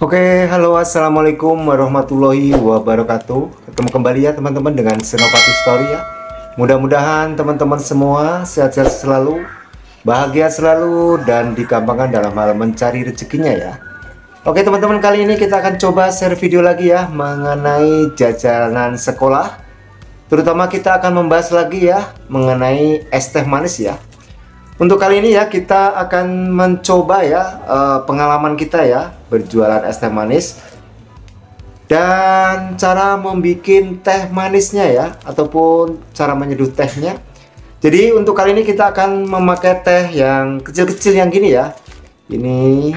Oke, halo, assalamualaikum warahmatullahi wabarakatuh. Ketemu kembali ya teman-teman dengan senopati story ya. Mudah-mudahan teman-teman semua sehat-sehat selalu, bahagia selalu, dan dikampangkan dalam hal mencari rezekinya ya. Oke teman-teman, kali ini kita akan coba share video lagi ya mengenai jajanan sekolah. Terutama kita akan membahas lagi ya mengenai es teh manis ya. Untuk kali ini ya kita akan mencoba ya pengalaman kita ya berjualan es teh manis dan cara membuat teh manisnya ya, ataupun cara menyeduh tehnya. Jadi untuk kali ini kita akan memakai teh yang kecil-kecil yang gini ya. Ini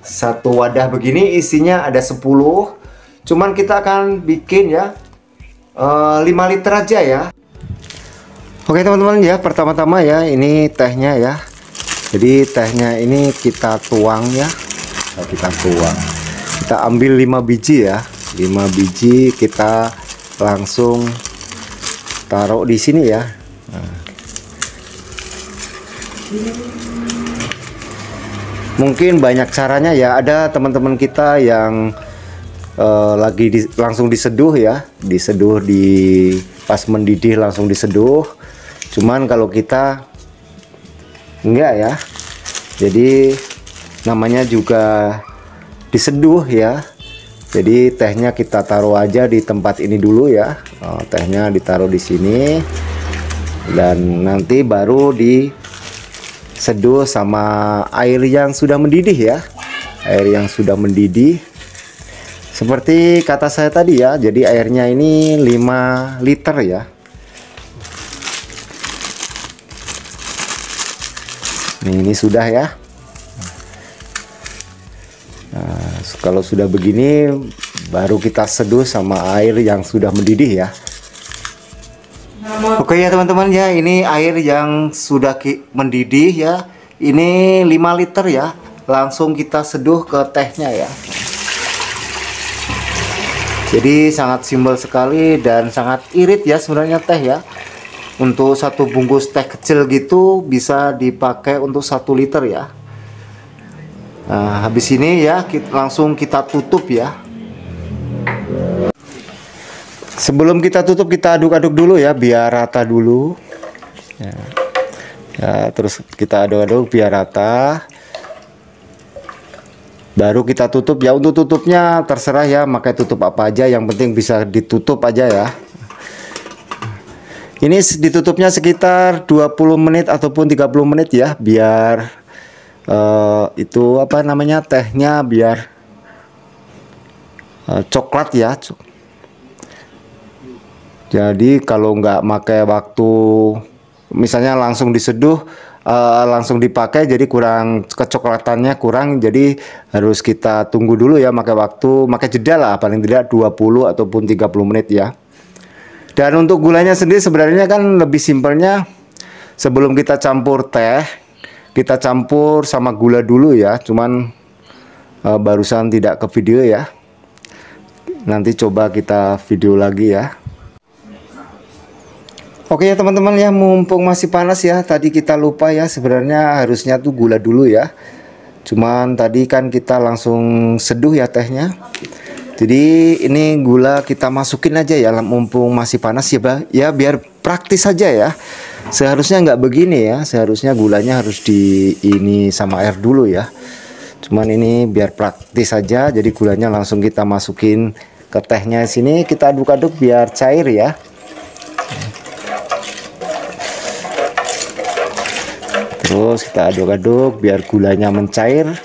satu wadah begini isinya ada 10. Cuman kita akan bikin ya 5 liter aja ya. Oke teman-teman ya, pertama-tama ya ini tehnya ya. Jadi tehnya ini kita tuang ya, kita ambil 5 biji ya, 5 biji kita langsung taruh di sini ya. Nah, mungkin banyak caranya ya, ada teman-teman kita yang langsung diseduh ya, diseduh di pas mendidih langsung diseduh. Cuman kalau kita enggak ya, jadi namanya juga diseduh ya, jadi tehnya kita taruh aja di tempat ini dulu ya. Tehnya ditaruh di sini dan nanti baru diseduh sama air yang sudah mendidih ya, air yang sudah mendidih seperti kata saya tadi ya. Jadi airnya ini 5 liter ya. Nih, ini sudah ya. Nah, kalau sudah begini baru kita seduh sama air yang sudah mendidih ya. Oke ya teman-teman ya, ini air yang sudah mendidih ya. Ini 5 liter ya. Langsung kita seduh ke tehnya ya. Jadi sangat simpel sekali dan sangat irit ya sebenarnya teh ya. Untuk satu bungkus teh kecil gitu bisa dipakai untuk 1 liter ya. Nah, habis ini ya langsung kita tutup ya. Sebelum kita tutup kita aduk-aduk dulu ya biar rata dulu ya. Terus kita aduk-aduk biar rata, baru kita tutup ya. Untuk tutupnya terserah ya, pakai tutup apa aja, yang penting bisa ditutup aja ya. Ini ditutupnya sekitar 20 menit ataupun 30 menit ya, biar itu apa namanya tehnya biar coklat ya. Jadi kalau nggak pakai waktu misalnya langsung diseduh, langsung dipakai, jadi kurang kecoklatannya, kurang. Jadi harus kita tunggu dulu ya, pakai waktu, pakai jeda lah paling tidak 20 ataupun 30 menit ya. Dan untuk gulanya sendiri sebenarnya kan lebih simpelnya, sebelum kita campur teh, kita campur sama gula dulu ya. Cuman barusan tidak ke video ya. Nanti coba kita video lagi ya. Oke ya teman-teman ya, mumpung masih panas ya, tadi kita lupa ya, sebenarnya harusnya tuh gula dulu ya. Cuman tadi kan kita langsung seduh ya tehnya. Jadi ini gula kita masukin aja ya, mumpung masih panas ya, ya biar praktis aja ya. Seharusnya nggak begini ya, seharusnya gulanya harus di ini sama air dulu ya. Cuman ini biar praktis aja, jadi gulanya langsung kita masukin ke tehnya sini, kita aduk-aduk biar cair ya. Terus kita aduk-aduk biar gulanya mencair.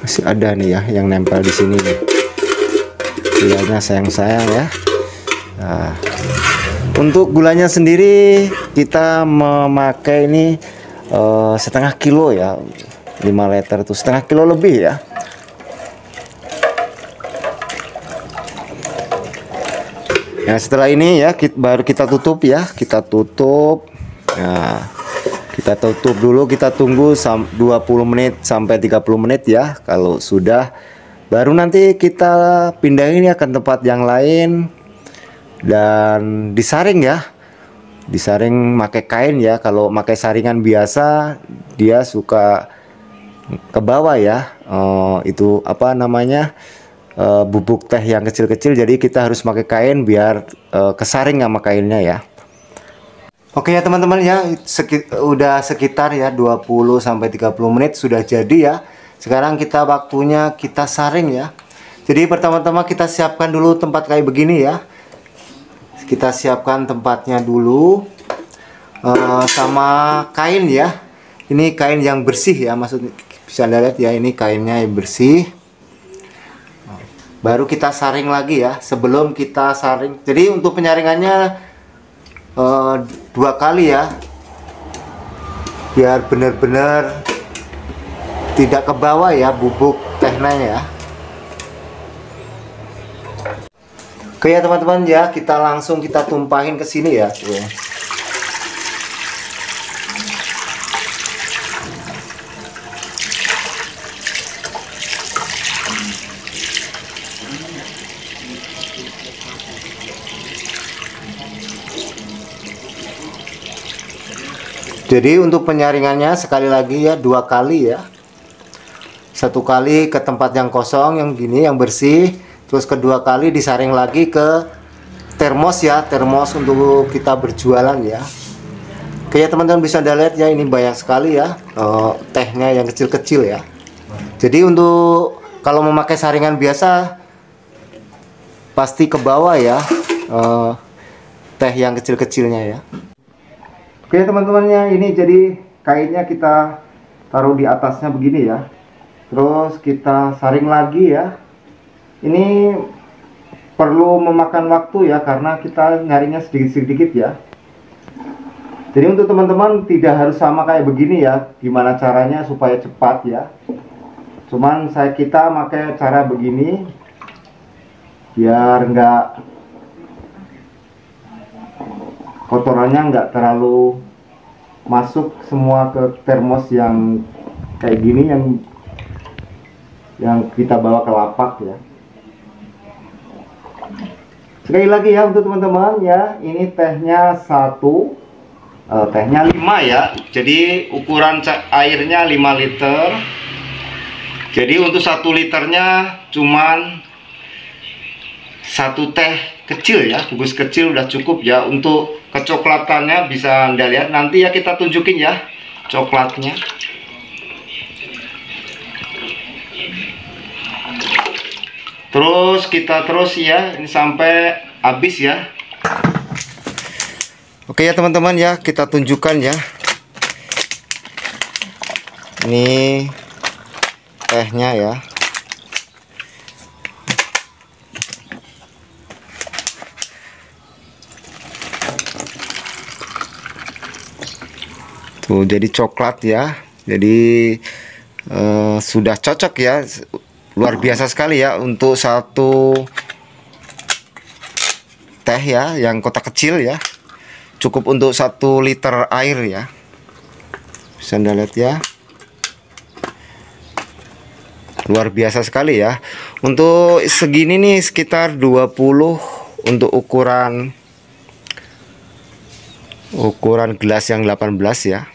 Masih ada nih ya yang nempel di sini nih. Gulanya sayang-sayang ya. Nah, untuk gulanya sendiri kita memakai ini 1/2 kilo ya, 5 liter tuh 1/2 kilo lebih ya. Nah setelah ini ya baru kita tutup ya, kita tutup. Nah, kita tutup dulu, kita tunggu 20 menit sampai 30 menit ya. Kalau sudah baru nanti kita pindahin ya ke tempat yang lain dan disaring ya. Disaring pakai kain ya. Kalau pakai saringan biasa dia suka ke bawah ya, itu apa namanya, bubuk teh yang kecil-kecil. Jadi kita harus pakai kain biar kesaring sama kainnya ya. Oke ya teman-teman ya, udah sekitar ya 20-30 menit sudah jadi ya. Sekarang kita waktunya kita saring ya. Jadi pertama-tama kita siapkan dulu tempat kayak begini ya. Kita siapkan tempatnya dulu, sama kain ya. Ini kain yang bersih ya, maksudnya bisa lihat ya, ini kainnya yang bersih. Baru kita saring lagi ya. Sebelum kita saring, jadi untuk penyaringannya dua kali ya, biar benar-benar tidak ke bawah ya bubuk tehnya ya. Oke ya teman-teman ya, kita langsung kita tumpahin ke sini ya. Jadi untuk penyaringannya sekali lagi ya, dua kali ya. Satu kali ke tempat yang kosong yang gini yang bersih. Terus kedua kali disaring lagi ke termos ya, termos untuk kita berjualan ya. Oke ya teman-teman, bisa anda lihat ya, ini banyak sekali ya tehnya yang kecil-kecil ya. Jadi untuk kalau memakai saringan biasa pasti ke bawah ya teh yang kecil-kecilnya ya. Oke teman-temannya, ini jadi kainnya kita taruh di atasnya begini ya. Terus kita saring lagi ya. Ini perlu memakan waktu ya, karena kita nyarinya sedikit-sedikit ya. Jadi untuk teman-teman tidak harus sama kayak begini ya, gimana caranya supaya cepat ya. Cuman kita pakai cara begini biar nggak, kotorannya nggak terlalu masuk semua ke termos yang kayak gini yang kita bawa ke lapak ya. Sekali lagi ya untuk teman-teman ya, ini tehnya 5 ya. Jadi ukuran airnya 5 liter. Jadi untuk 1 liternya cuman 1 teh kecil ya, bungkus kecil udah cukup ya. Untuk kecoklatannya bisa anda lihat nanti ya, kita tunjukin ya coklatnya. Terus kita terus ya, ini sampai habis ya. Oke ya teman-teman ya, kita tunjukkan ya. Ini tehnya ya. Tuh, jadi coklat ya. Jadi sudah cocok ya. Luar biasa sekali ya untuk satu teh ya yang kotak kecil ya, cukup untuk 1 liter air ya. Bisa anda lihat ya, luar biasa sekali ya. Untuk segini nih sekitar 20 untuk ukuran gelas yang 18 ya.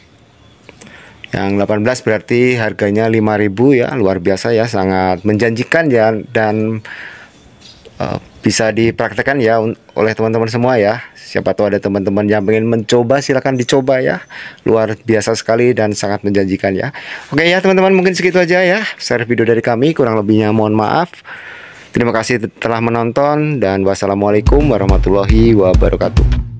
Yang 18 berarti harganya 5.000 ya, luar biasa ya, sangat menjanjikan ya, dan bisa dipraktekkan ya oleh teman-teman semua ya. Siapa tahu ada teman-teman yang ingin mencoba, silakan dicoba ya. Luar biasa sekali dan sangat menjanjikan ya. Oke ya teman-teman, mungkin segitu aja ya share video dari kami, kurang lebihnya mohon maaf. Terima kasih telah menonton dan wassalamualaikum warahmatullahi wabarakatuh.